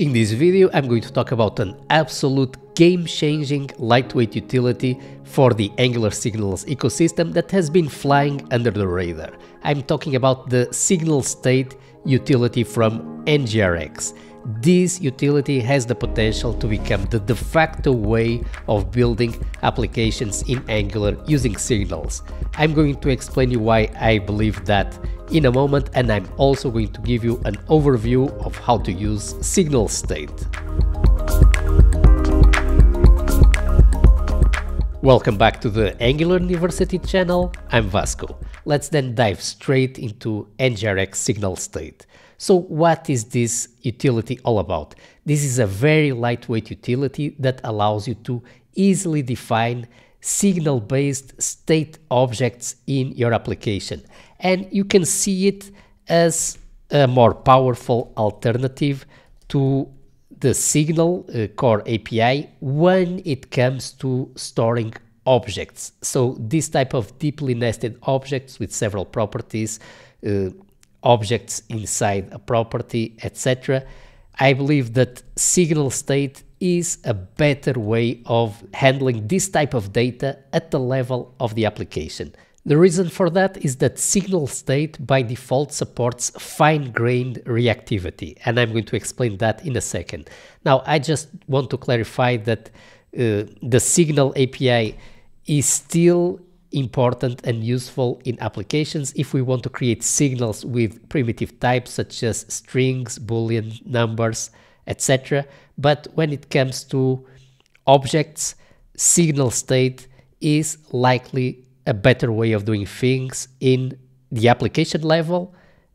In this video, I'm going to talk about an absolute game-changing lightweight utility for the Angular Signals ecosystem that has been flying under the radar. I'm talking about the Signal State utility from NgRx. This utility has the potential to become the de facto way of building applications in Angular using signals. I'm going to explain you why I believe that in a moment, and I'm also going to give you an overview of how to use Signal State. Welcome back to the Angular University channel. I'm Vasco. Let's then dive straight into NgRx Signal State. So what is this utility all about? This is a very lightweight utility that allows you to easily define signal-based state objects in your application. And you can see it as a more powerful alternative to the Signal Core API when it comes to storing objects. So this type of deeply nested objects with several properties, objects inside a property, etc. I believe that Signal State is a better way of handling this type of data at the level of the application. The reason for that is that Signal State by default supports fine-grained reactivity, and I'm going to explain that in a second. Now, I just want to clarify that the Signal API is still important and useful in applications if we want to create signals with primitive types such as strings, Boolean numbers, etc. But when it comes to objects, Signal State is likely a better way of doing things in the application level,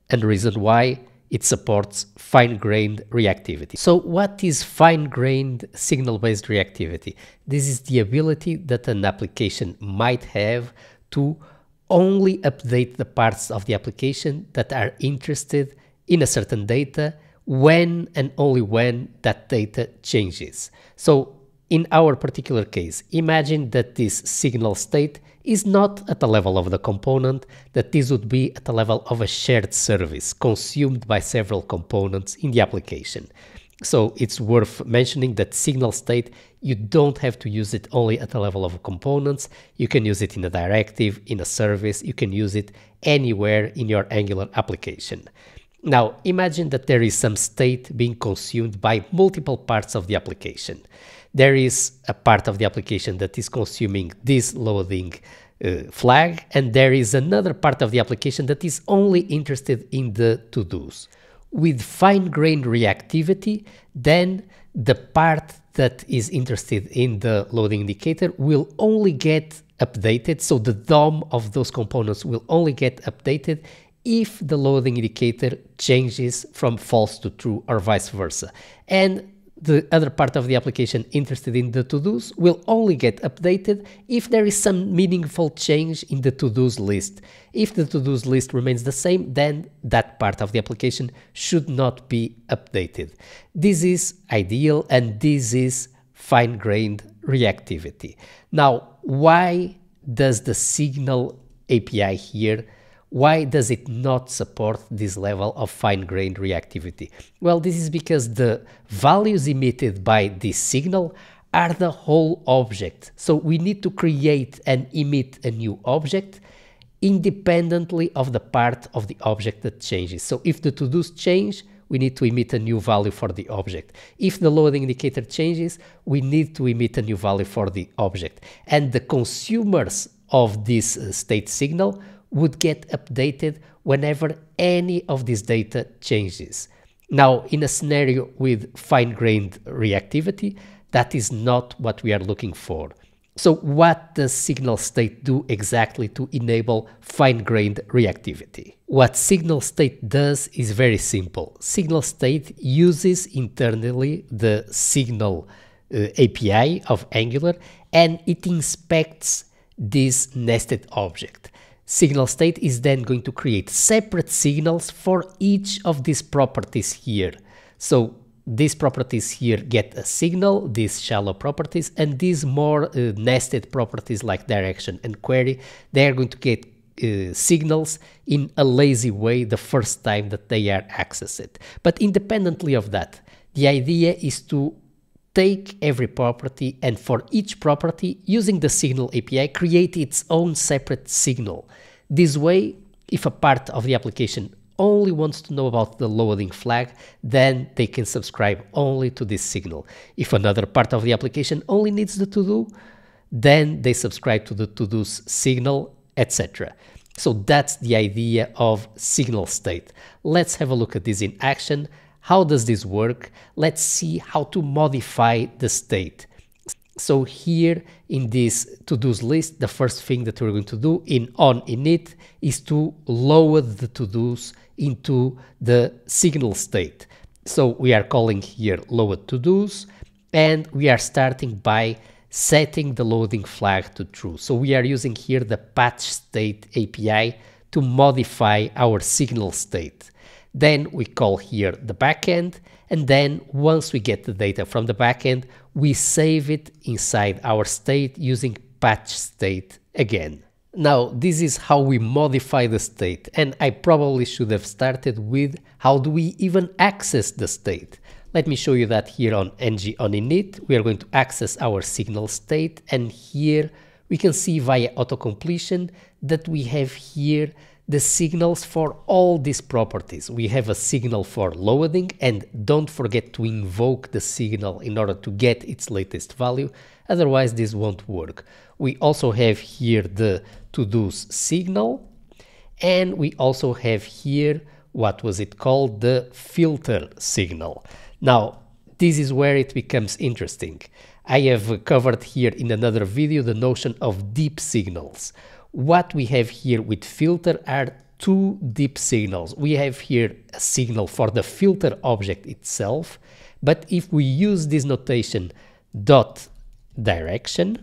and the reason why it supports fine-grained reactivity. So what is fine-grained signal-based reactivity? This is the ability that an application might have to only update the parts of the application that are interested in a certain data when and only when that data changes. So in our particular case, imagine that this signal state is not at the level of the component, that this would be at the level of a shared service consumed by several components in the application. So it's worth mentioning that signal state, you don't have to use it only at the level of components. You can use it in a directive, in a service, you can use it anywhere in your Angular application. Now, imagine that there is some state being consumed by multiple parts of the application. There is a part of the application that is consuming this loading flag, and there is another part of the application that is only interested in the to-dos. With fine-grained reactivity, then the part that is interested in the loading indicator will only get updated, so the DOM of those components will only get updated if the loading indicator changes from false to true or vice versa. And the other part of the application interested in the to-dos will only get updated if there is some meaningful change in the to-dos list. If the to-dos list remains the same, then that part of the application should not be updated. This is ideal, and this is fine-grained reactivity. Now, why does the Signal API here why does it not support this level of fine-grained reactivity? Well, this is because the values emitted by this signal are the whole object. So we need to create and emit a new object independently of the part of the object that changes. So if the to-dos change, we need to emit a new value for the object. If the loading indicator changes, we need to emit a new value for the object. And the consumers of this state signal would get updated whenever any of this data changes. Now, in a scenario with fine-grained reactivity, that is not what we are looking for. So what does Signal State do exactly to enable fine-grained reactivity? What Signal State does is very simple. Signal State uses internally the Signal API of Angular, and it inspects this nested object. Signal State is then going to create separate signals for each of these properties here. So these properties here get a signal, these shallow properties, and these more nested properties like direction and query, they are going to get signals in a lazy way the first time that they are accessed. But independently of that, The idea is to take every property and for each property, using the Signal API, create its own separate signal. This way, if a part of the application only wants to know about the loading flag, then they can subscribe only to this signal. If another part of the application only needs the to-do, then they subscribe to the to-do's signal, etc. So that's the idea of signal state. Let's have a look at this in action. How does this work? Let's see how to modify the state. So here in this to-dos list, the first thing that we're going to do in onInit is to load the to-dos into the signal state. So we are calling here load to-dos, and we are starting by setting the loading flag to true. So we are using here the patch state API to modify our signal state. Then we call here the backend, and then once we get the data from the backend, we save it inside our state using patch state again. Now, this is how we modify the state, and I probably should have started with how do we even access the state. Let me show you that here on ng-onInit. We are going to access our signal state, and here we can see via autocompletion that we have here the signals for all these properties. We have a signal for loading, and don't forget to invoke the signal in order to get its latest value, otherwise this won't work. We also have here the to-dos signal, and we also have here, what was it called, the filter signal. Now, this is where it becomes interesting. I have covered here in another video the notion of deep signals. What we have here with filter are two deep signals. We have here a signal for the filter object itself, but if we use this notation dot direction,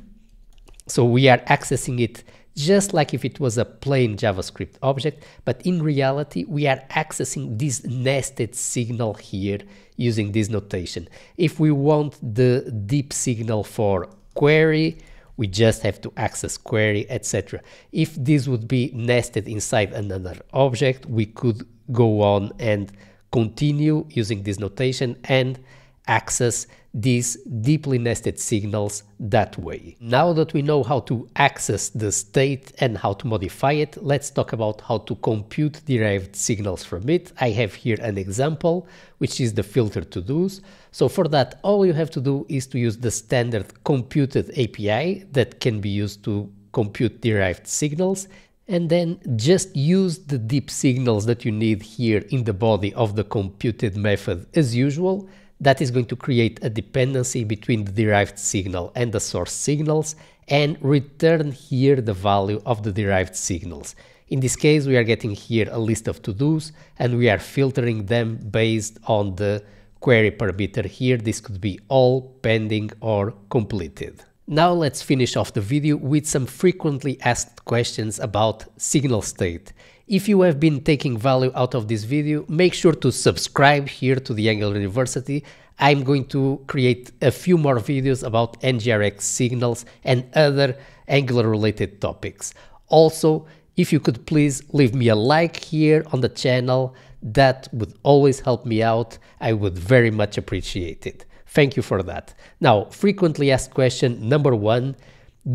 so we are accessing it just like if it was a plain JavaScript object, but in reality we are accessing this nested signal here using this notation. If we want the deep signal for query, we just have to access query, etc. If this would be nested inside another object, we could go on and continue using this notation and access these deeply nested signals that way. Now that we know how to access the state and how to modify it, let's talk about how to compute derived signals from it. I have here an example, which is the filter to-dos. So for that, all you have to do is to use the standard computed API that can be used to compute derived signals, and then just use the deep signals that you need here in the body of the computed method as usual. That is going to create a dependency between the derived signal and the source signals, and return here the value of the derived signals. In this case, we are getting here a list of to-dos, and we are filtering them based on the query parameter here. This could be all, pending, or completed. Now let's finish off the video with some frequently asked questions about signal state. If you have been taking value out of this video, make sure to subscribe here to the Angular University. I'm going to create a few more videos about NgRx signals and other Angular related topics. Also, if you could please leave me a like here on the channel, that would always help me out. I would very much appreciate it. Thank you for that. Now, frequently asked question number 1.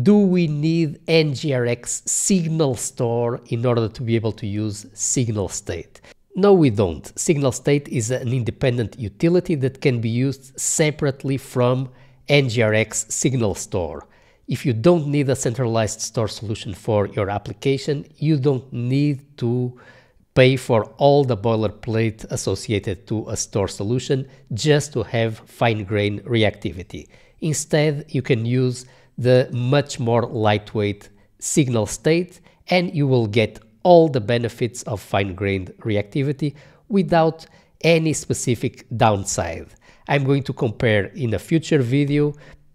Do we need NgRx signal store in order to be able to use signal state? No, we don't. Signal state is an independent utility that can be used separately from NgRx signal store. If you don't need a centralized store solution for your application, you don't need to pay for all the boilerplate associated to a store solution just to have fine-grained reactivity. Instead, you can use the much more lightweight signal state, and you will get all the benefits of fine-grained reactivity without any specific downside. I'm going to compare in a future video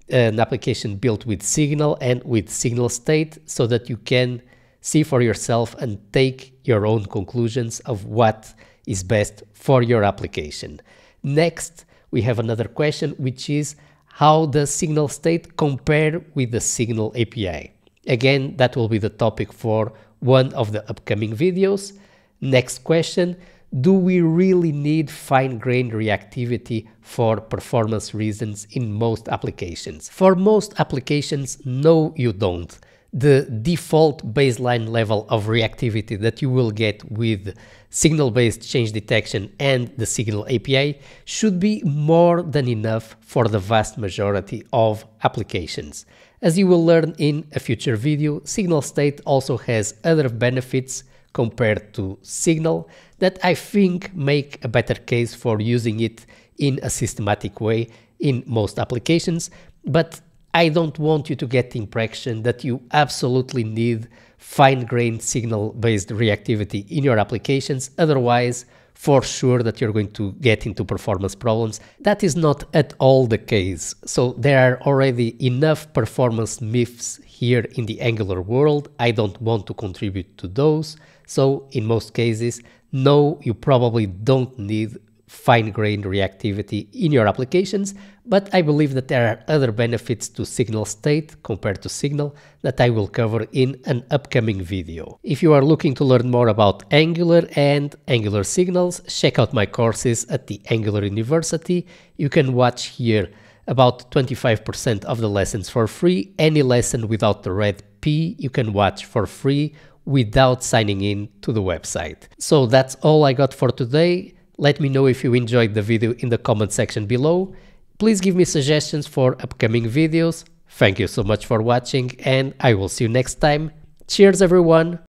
an application built with Signal and with signal state so that you can see for yourself and take your own conclusions of what is best for your application. Next, we have another question, which is, how does signal state compare with the Signal API? Again, that will be the topic for one of the upcoming videos. Next question, do we really need fine-grained reactivity for performance reasons in most applications? For most applications, no, you don't. The default baseline level of reactivity that you will get with signal-based change detection and the Signal API should be more than enough for the vast majority of applications. As you will learn in a future video, Signal State also has other benefits compared to Signal that I think make a better case for using it in a systematic way in most applications, but I don't want you to get the impression that you absolutely need fine-grained signal-based reactivity in your applications, otherwise for sure that you're going to get into performance problems. That is not at all the case. So there are already enough performance myths here in the Angular world. I don't want to contribute to those. So in most cases, no, you probably don't need fine-grained reactivity in your applications, but I believe that there are other benefits to Signal State compared to Signal that I will cover in an upcoming video. If you are looking to learn more about Angular and Angular Signals, check out my courses at the Angular University. You can watch here about 25% of the lessons for free. Any lesson without the red P you can watch for free without signing in to the website. So that's all I got for today. Let me know if you enjoyed the video in the comment section below. Please give me suggestions for upcoming videos. Thank you so much for watching, and I will see you next time. Cheers, everyone!